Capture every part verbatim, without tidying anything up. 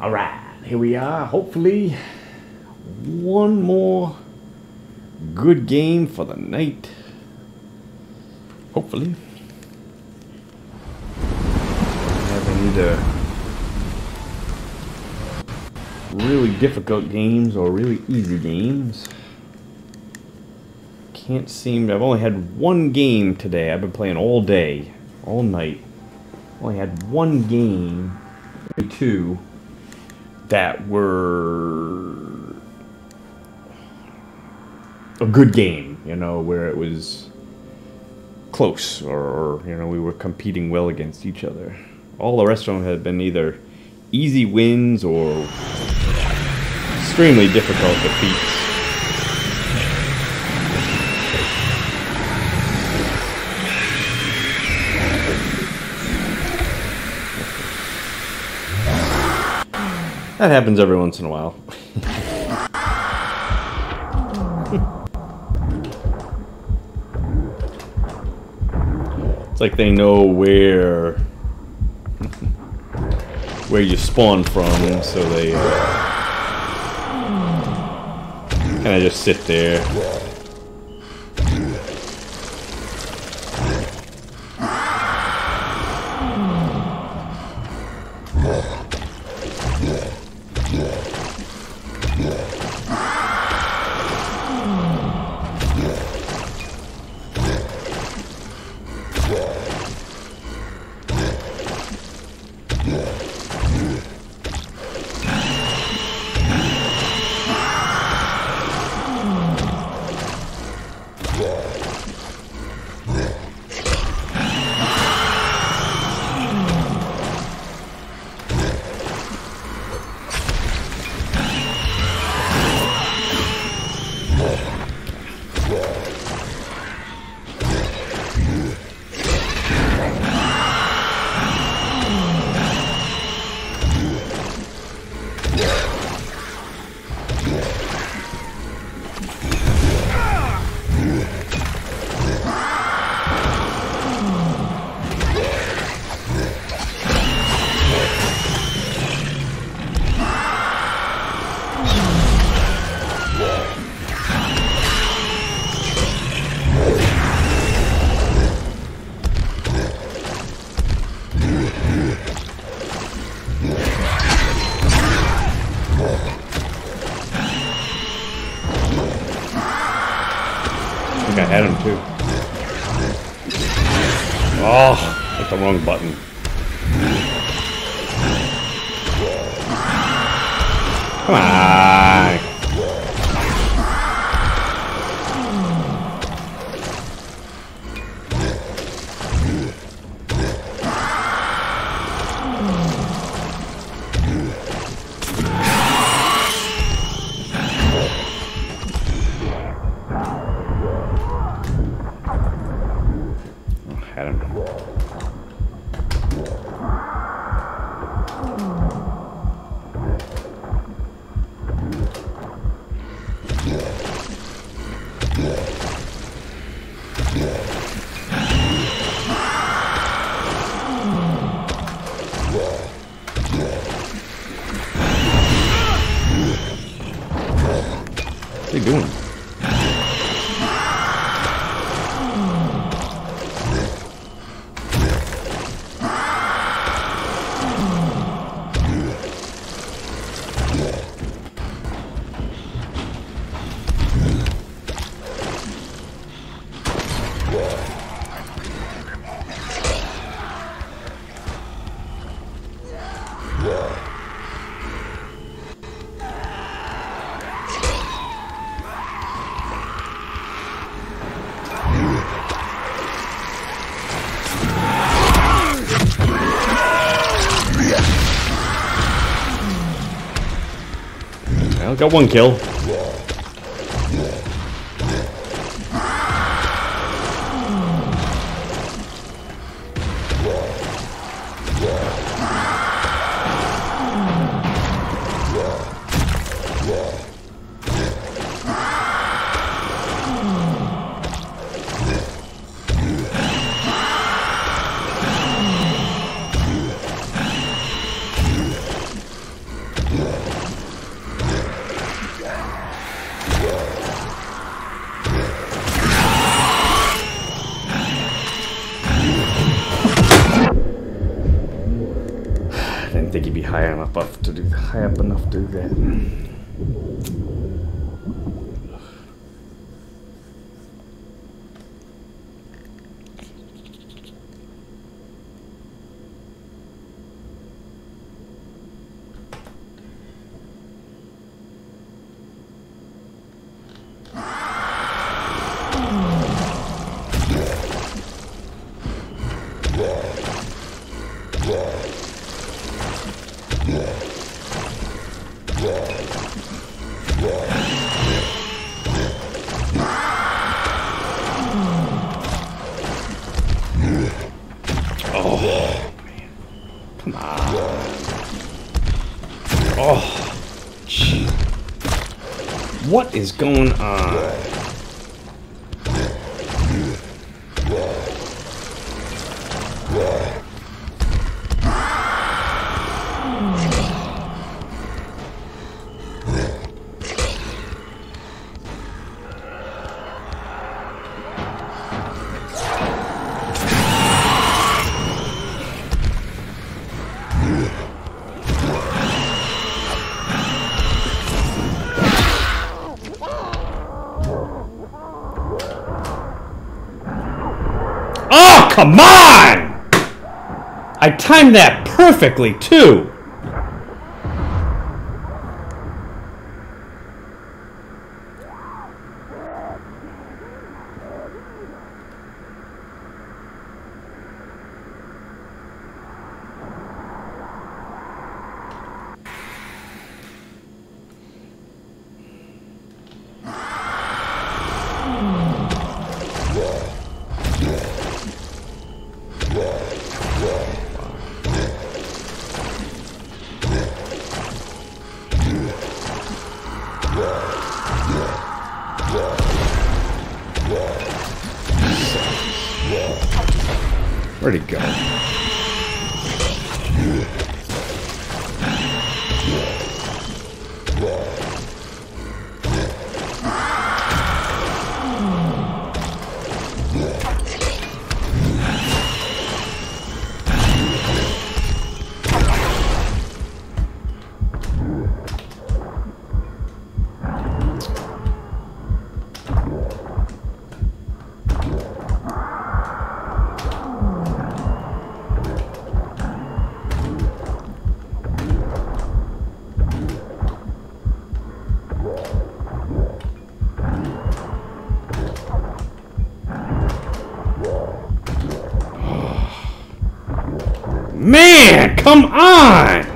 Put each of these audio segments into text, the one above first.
All right, here we are. Hopefully one more good game for the night. Hopefully. Having either really difficult games or really easy games. Can't seem to. I've only had one game today. I've been playing all day, all night. Only had one game, maybe two, that were a good game, you know, where it was close or, or, you know, we were competing well against each other. All the rest of them had been either easy wins or extremely difficult defeats. That happens every once in a while. It's like they know where where you spawn from, so they uh, kind of just sit there. Wrong button. Come on. I had him. Doing? Got one kill. I didn't think he'd be high enough up to do high up enough to do that. What is going on? Come on! I timed that perfectly, too! Where'd he go? Man, come on!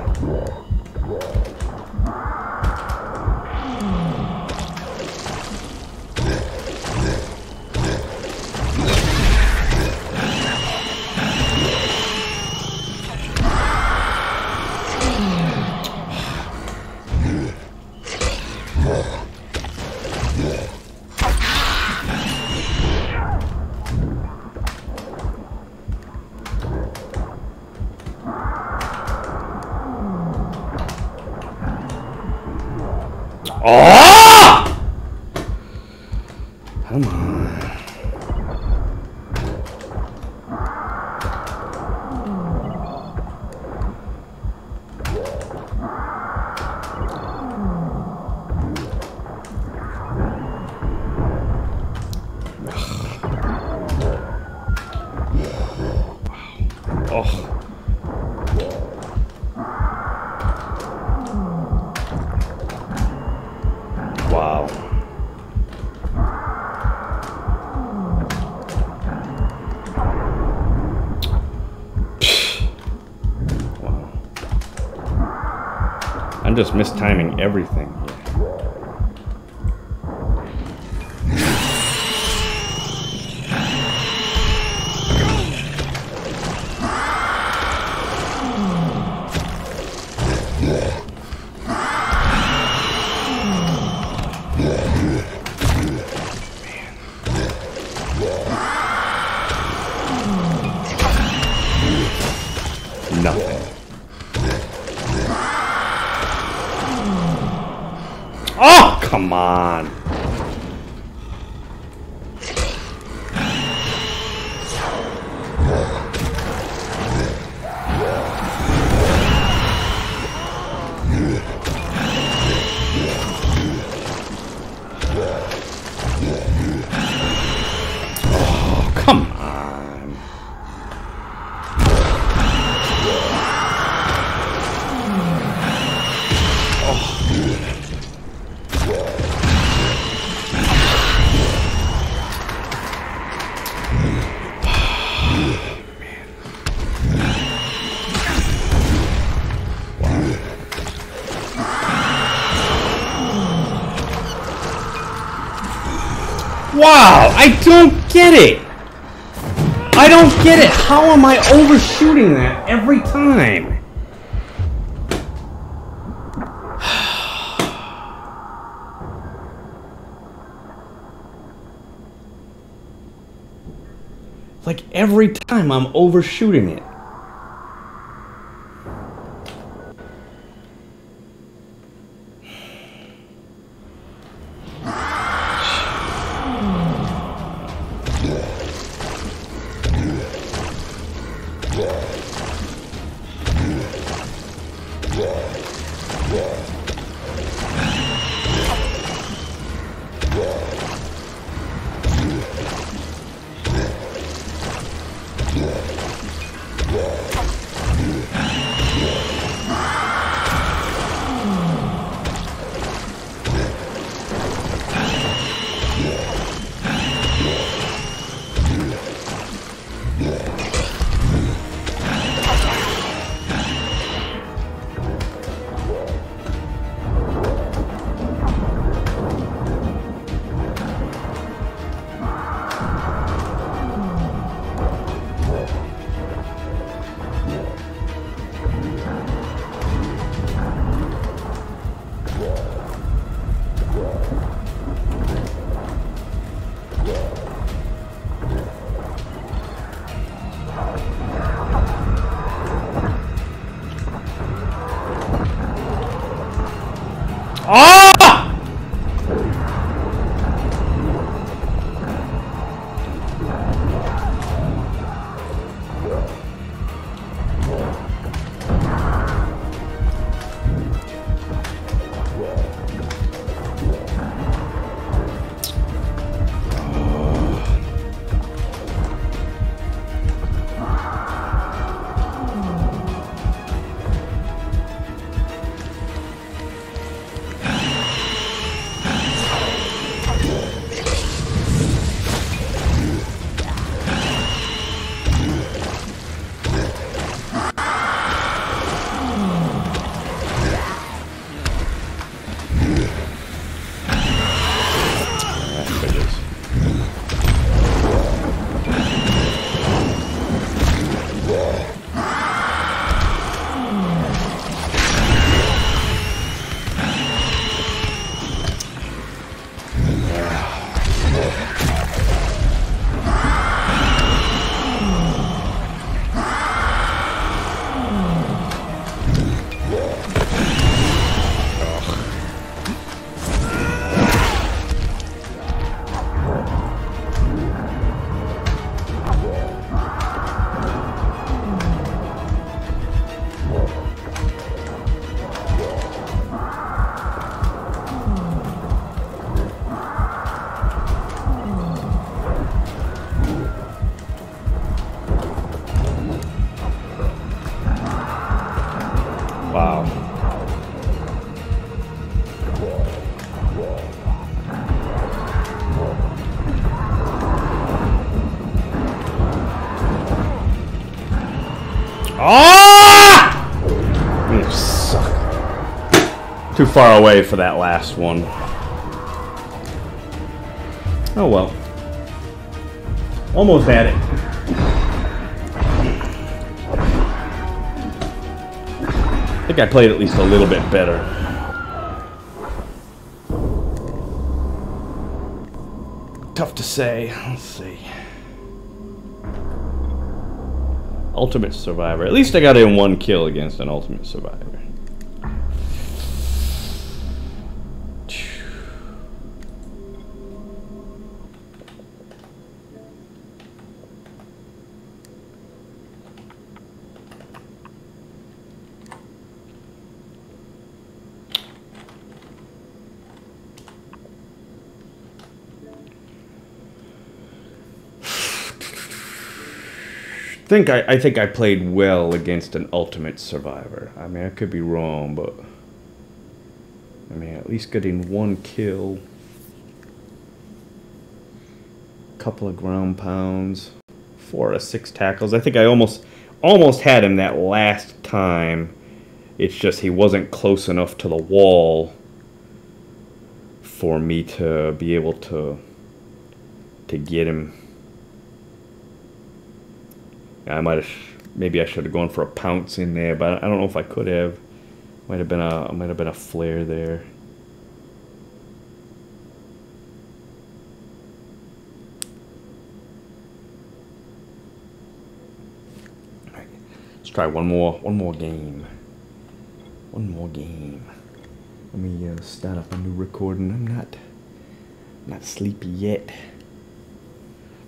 I'm just mistiming everything. Come on. Wow, I don't get it. I don't get it. How am I overshooting that every time? Like every time I'm overshooting it. Too far away for that last one. Oh well. Almost had it. I think I played at least a little bit better. Tough to say. Let's see. Ultimate Survivor. At least I got in one kill against an Ultimate Survivor. I think I, I think I played well against an Ultimate Survivor. I mean, I could be wrong, but I mean, at least getting one kill, couple of ground pounds, four or six tackles. I think I almost almost had him that last time. It's just he wasn't close enough to the wall for me to be able to to get him. I might have, maybe I should have gone for a pounce in there, but I don't know if I could have. Might have been a, might have been a flare there. All right, let's try one more, one more game. One more game. Let me uh, start up a new recording. I'm not, not sleepy yet.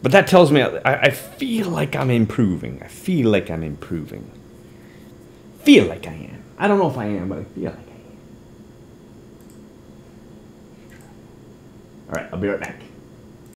But that tells me, I, I feel like I'm improving. I feel like I'm improving. Feel like I am. I don't know if I am, but I feel like I am. All right, I'll be right back.